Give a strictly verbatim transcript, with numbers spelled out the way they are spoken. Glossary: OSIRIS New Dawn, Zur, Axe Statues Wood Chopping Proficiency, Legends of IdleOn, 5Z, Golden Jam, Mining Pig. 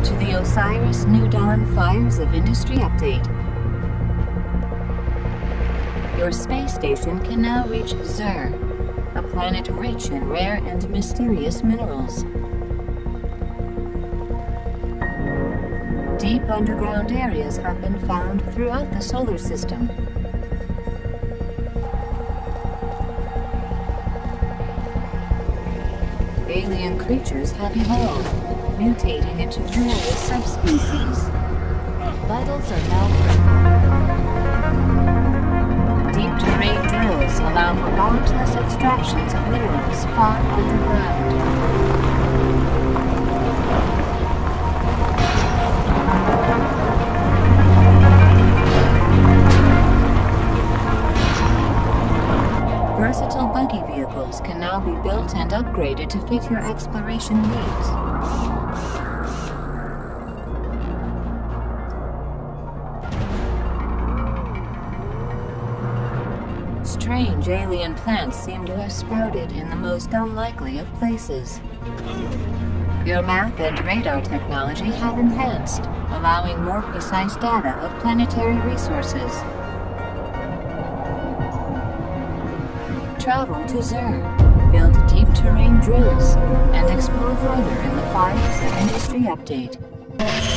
Welcome to the OSIRIS New Dawn Fires of Industry Update. Your space station can now reach Zur, a planet rich in rare and mysterious minerals. Deep underground areas have been found throughout the solar system. Alien creatures have evolved, mutating into various subspecies. Vitals are now. Deep terrain drills allow for boundless extractions of minerals far underground. Versatile buggy vehicles can now be built and upgraded to fit your exploration needs. Strange alien plants seem to have sprouted in the most unlikely of places. Your map and radar technology have enhanced, allowing more precise data of planetary resources. Travel to Zur, build deep terrain drills, and explore further in the five Z Industry Update.